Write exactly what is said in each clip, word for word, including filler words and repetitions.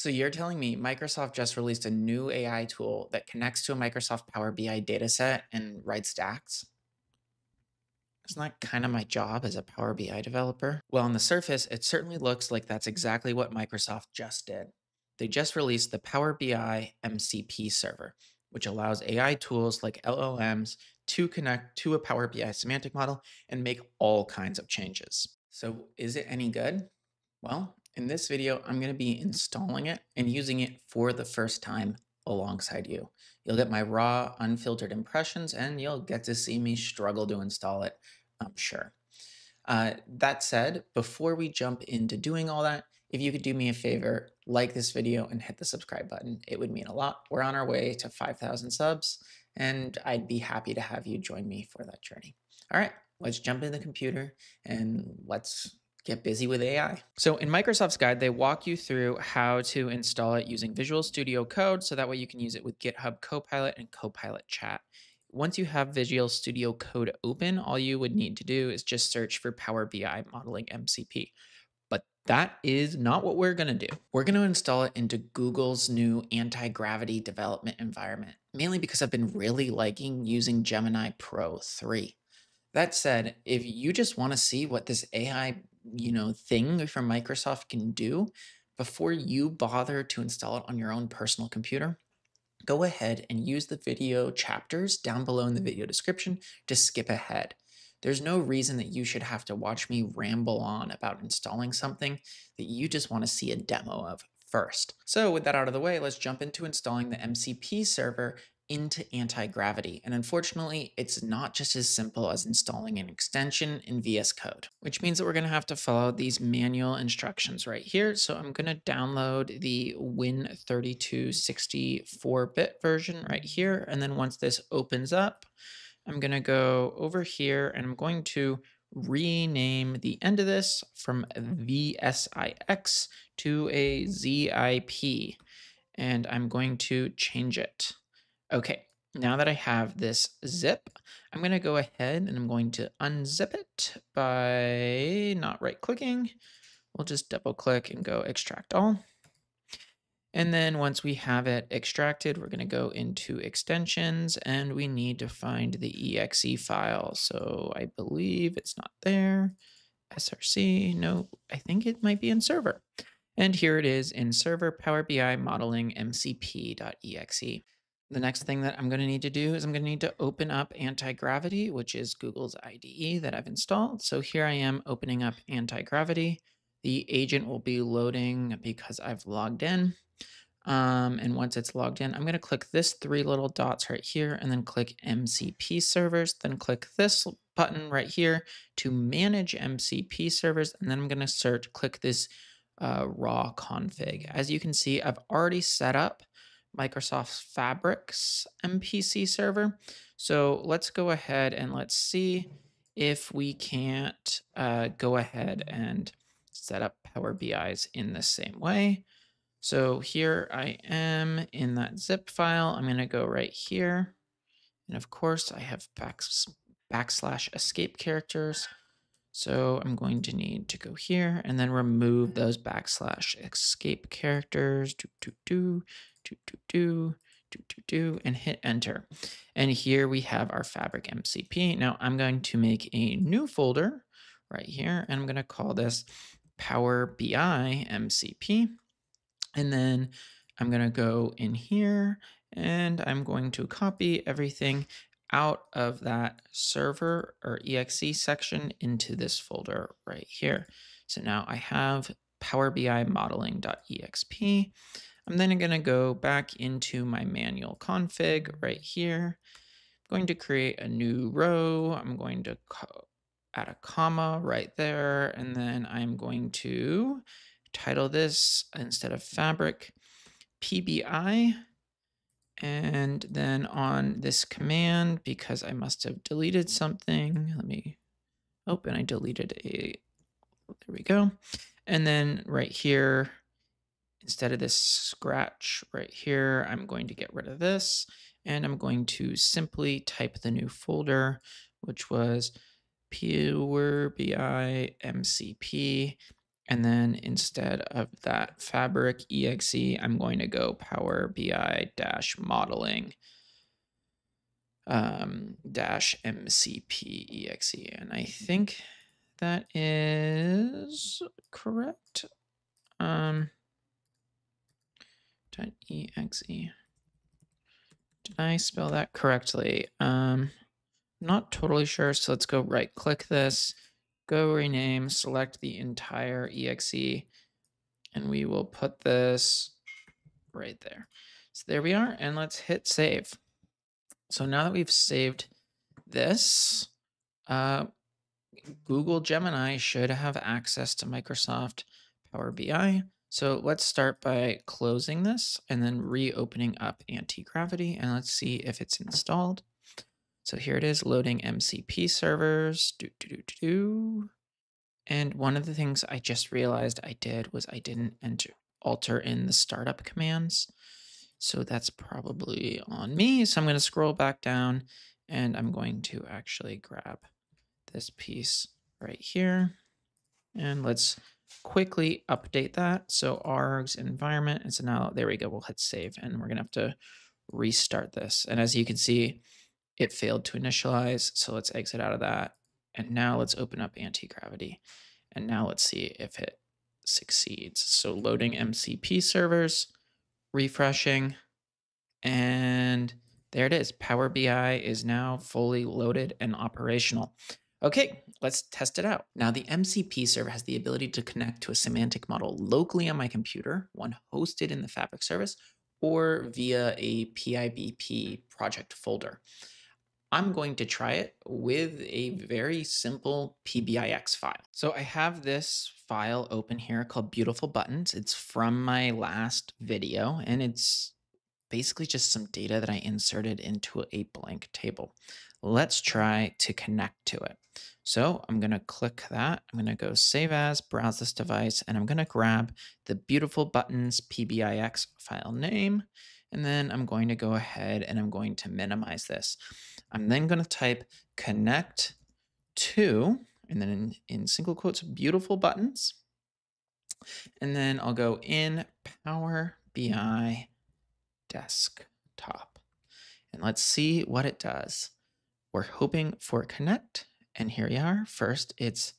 So you're telling me Microsoft just released a new A I tool that connects to a Microsoft Power B I dataset and writes DAX? Isn't that kind of my job as a Power B I developer? Well, on the surface, it certainly looks like that's exactly what Microsoft just did. They just released the Power B I M C P server, which allows A I tools like L L Ms to connect to a Power B I semantic model and make all kinds of changes. So is it any good? Well, in this video, I'm going to be installing it and using it for the first time alongside you. You'll get my raw, unfiltered impressions, and you'll get to see me struggle to install it, I'm sure. Uh, that said, before we jump into doing all that, if you could do me a favor, like this video and hit the subscribe button. It would mean a lot. We're on our way to five thousand subs, and I'd be happy to have you join me for that journey. All right, let's jump into the computer and let's get busy with A I. So in Microsoft's guide, they walk you through how to install it using Visual Studio Code, so that way you can use it with GitHub Copilot and Copilot Chat. Once you have Visual Studio Code open, all you would need to do is just search for Power B I Modeling M C P. But that is not what we're going to do. We're going to install it into Google's new Antigravity development environment, mainly because I've been really liking using Gemini Pro three. That said, if you just want to see what this A I, you know, thing from Microsoft can do before you bother to install it on your own personal computer, go ahead and use the video chapters down below in the video description to skip ahead. There's no reason that you should have to watch me ramble on about installing something that you just want to see a demo of first. So with that out of the way, let's jump into installing the M C P server into Antigravity. And unfortunately, it's not just as simple as installing an extension in V S Code, which means that we're going to have to follow these manual instructions right here. So I'm going to download the Win thirty-two sixty four bit version right here. And then once this opens up, I'm going to go over here and I'm going to rename the end of this from V S I X to a Z I P, and I'm going to change it. Okay, now that I have this zip, I'm going to go ahead and I'm going to unzip it by not right clicking. We'll just double click and go extract all. And then once we have it extracted, we're going to go into extensions and we need to find the E X E file. So I believe it's not there. S R C, no, I think it might be in server. And here it is in server Power B I modeling M C P dot E X E. The next thing that I'm going to need to do is I'm going to need to open up Antigravity, which is Google's I D E that I've installed. So here I am opening up Antigravity. The agent will be loading because I've logged in. Um, and once it's logged in, I'm going to click this three little dots right here and then click M C P servers, then click this button right here to manage M C P servers. And then I'm going to search, click this uh, raw config. As you can see, I've already set up Microsoft Fabric's M P C server. So let's go ahead and let's see if we can't uh, go ahead and set up Power B Is in the same way. So here I am in that zip file. I'm going to go right here. And of course, I have back, backslash escape characters. So I'm going to need to go here and then remove those backslash escape characters. Do, do, do. Do, do, do, do, do, do, and hit enter. And here we have our Fabric M C P. Now I'm going to make a new folder right here, and I'm going to call this Power B I M C P. And then I'm going to go in here and I'm going to copy everything out of that server or E X E section into this folder right here. So now I have Power B I modeling dot E X P. I'm then going to go back into my manual config right here. I'm going to create a new row. I'm going to add a comma right there. And then I'm going to title this instead of Fabric P B I. And then on this command, because I must have deleted something, let me open. I deleted a, there we go. And then right here, instead of this scratch right here, I'm going to get rid of this and I'm going to simply type the new folder, which was Power B I M C P, And then instead of that fabric exe, I'm going to go Power B I dash modeling um, dash M C P exe. And I think that is correct. Um, .exe. Did I spell that correctly? Um, not totally sure. So let's go right click this. Go rename, select the entire exe, and we will put this right there. So there we are, and let's hit save. So now that we've saved this, uh, Google Gemini should have access to Microsoft Power B I. So let's start by closing this and then reopening up Antigravity, and let's see if it's installed. So here it is, loading M C P servers, do, do, do, do. And one of the things I just realized I did was I didn't enter, alter in the startup commands. So that's probably on me. So I'm going to scroll back down and I'm going to actually grab this piece right here. And let's quickly update that. So args environment. And so now there we go. We'll hit save and we're going to have to restart this. And as you can see, it failed to initialize, so let's exit out of that. And now let's open up Antigravity. And now let's see if it succeeds. So loading M C P servers, refreshing, and there it is. Power B I is now fully loaded and operational. Okay, let's test it out. Now the M C P server has the ability to connect to a semantic model locally on my computer, one hosted in the Fabric service, or via a P I B P project folder. I'm going to try it with a very simple P B I X file. So I have this file open here called Beautiful Buttons. It's from my last video, and it's basically just some data that I inserted into a blank table. Let's try to connect to it. So I'm gonna click that. I'm gonna go save as, browse this device, and I'm gonna grab the Beautiful Buttons P B I X file name. And then I'm going to go ahead and I'm going to minimize this. I'm then going to type connect to, and then in, in single quotes, Beautiful Buttons. And then I'll go in Power B I desktop. And let's see what it does. We're hoping for connect. And here we are. First, it's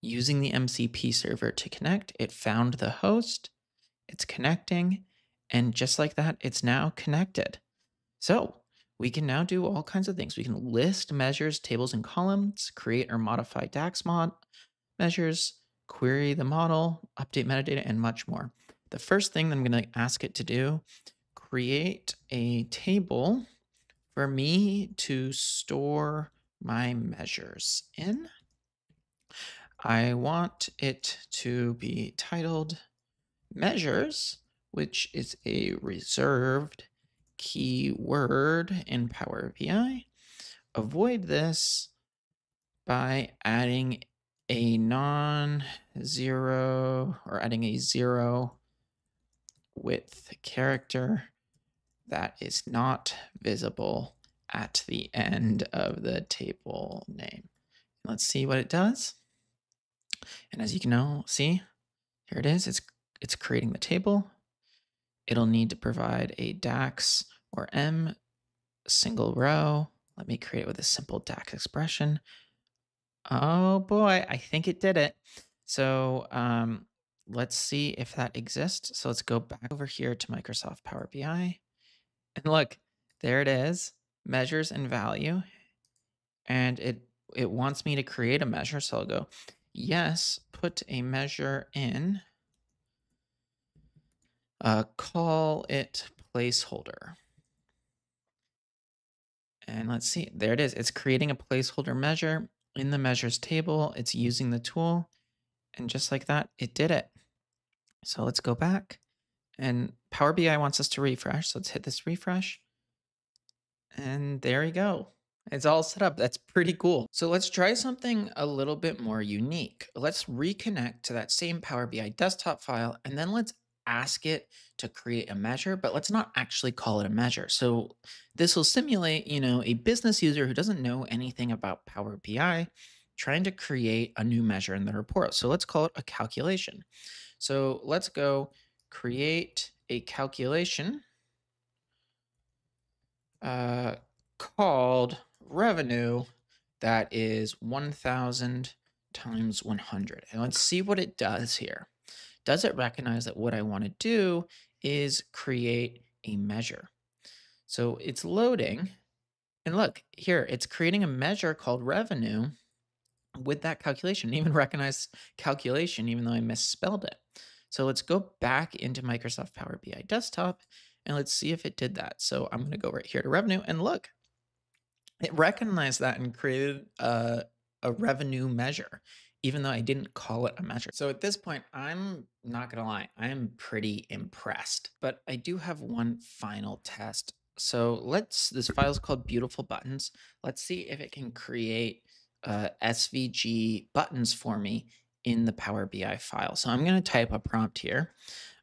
using the M C P server to connect. It found the host. It's connecting. And just like that, it's now connected. So we can now do all kinds of things. We can list measures, tables, and columns, create or modify DAX mod measures, query the model, update metadata, and much more. The first thing that I'm going to ask it to do, create a table for me to store my measures in. I want it to be titled measures, which is a reserved keyword in Power B I. Avoid this by adding a non-zero or adding a zero width character that is not visible at the end of the table name. Let's see what it does. And as you can now see, here it is. It's, it's creating the table. It'll need to provide a DAX or M single row. Let me create it with a simple DAX expression. Oh boy, I think it did it. So um, let's see if that exists. So let's go back over here to Microsoft Power B I. And look, there it is, measures and value. And it, it wants me to create a measure. So I'll go, yes, put a measure in. Uh, call it placeholder. And let's see, there it is. It's creating a placeholder measure in the measures table. It's using the tool. And just like that, it did it. So let's go back. And Power B I wants us to refresh. So let's hit this refresh. And there we go. It's all set up. That's pretty cool. So let's try something a little bit more unique. Let's reconnect to that same Power B I desktop file. And then let's ask it to create a measure, but let's not actually call it a measure. So this will simulate, you know, a business user who doesn't know anything about Power B I trying to create a new measure in the report. So let's call it a calculation. So let's go create a calculation uh, called revenue that is one thousand times one hundred. And let's see what it does here. Does it recognize that what I want to do is create a measure? So it's loading. And look here, it's creating a measure called revenue with that calculation. It even recognized calculation, even though I misspelled it. So let's go back into Microsoft Power B I Desktop and let's see if it did that. So I'm going to go right here to revenue and look, it recognized that and created a, a revenue measure, even though I didn't call it a measure. So at this point, I'm not going to lie, I'm pretty impressed, but I do have one final test. So let's, this file is called Beautiful Buttons. Let's see if it can create uh, S V G buttons for me in the Power B I file. So I'm going to type a prompt here.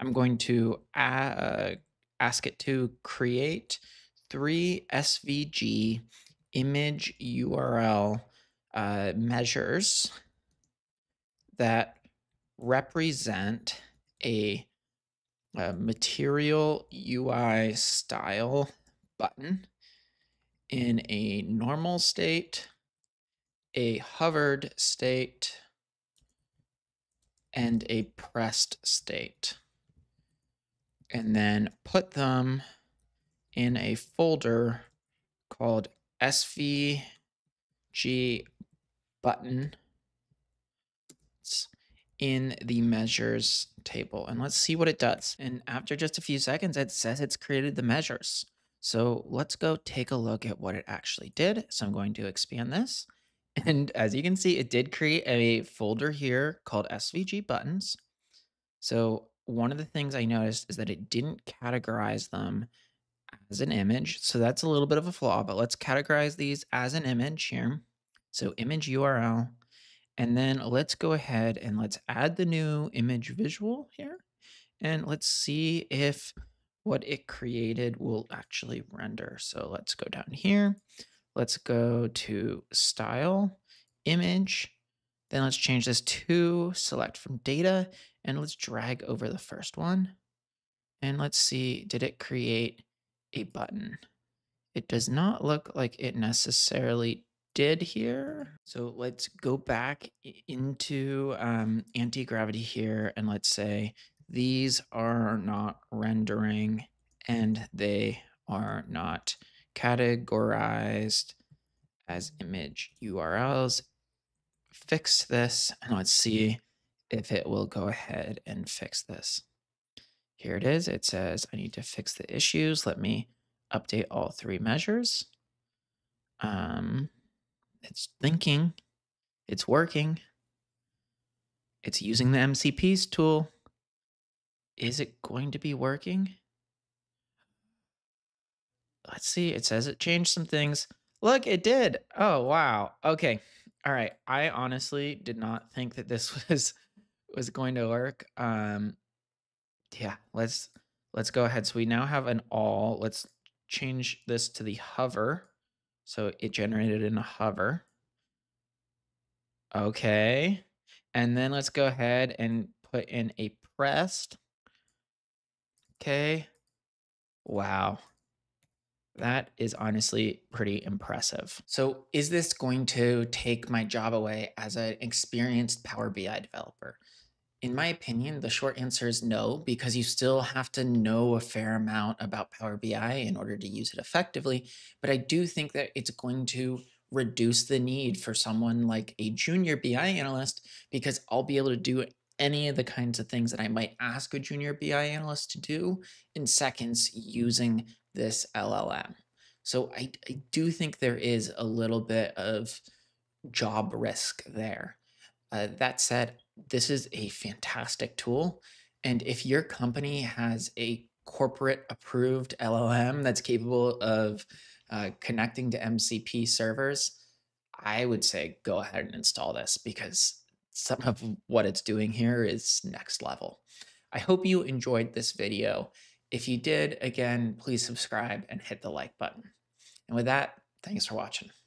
I'm going to uh, ask it to create three S V G image U R L uh, measures that represent a Uh, material U I style button in a normal state, a hovered state, and a pressed state. And then put them in a folder called S V G button in the measures table. And let's see what it does. And after just a few seconds, it says it's created the measures. So let's go take a look at what it actually did. So I'm going to expand this. And as you can see, it did create a folder here called S V G buttons. So one of the things I noticed is that it didn't categorize them as an image. So that's a little bit of a flaw, but let's categorize these as an image here. So image U R L. And then let's go ahead and let's add the new image visual here. And let's see if what it created will actually render. So let's go down here. Let's go to style, image. Then let's change this to select from data. And let's drag over the first one. And let's see, did it create a button? It does not look like it necessarily did here. So let's go back into um, Antigravity here and let's say these are not rendering and they are not categorized as image U R Ls. Fix this and let's see if it will go ahead and fix this. Here it is. It says I need to fix the issues. Let me update all three measures. Um, It's thinking, it's working, it's using the M C Ps tool. Is it going to be working? Let's see, it says it changed some things. Look, it did. Oh, wow. Okay. All right. I honestly did not think that this was, was going to work. Um, yeah, let's, let's go ahead. So we now have an all, let's change this to the hover. So it generated in a hover. Okay. And then let's go ahead and put in a pressed. Okay. Wow. That is honestly pretty impressive. So is this going to take my job away as an experienced Power B I developer? In my opinion, the short answer is no, because you still have to know a fair amount about Power B I in order to use it effectively. But I do think that it's going to reduce the need for someone like a junior B I analyst, because I'll be able to do any of the kinds of things that I might ask a junior B I analyst to do in seconds using this L L M. So I, I do think there is a little bit of job risk there. Uh, that said, this is a fantastic tool. And if your company has a corporate approved L L M that's capable of uh, connecting to M C P servers, I would say go ahead and install this, because some of what it's doing here is next level. I hope you enjoyed this video. If you did, again, please subscribe and hit the like button. And with that, thanks for watching.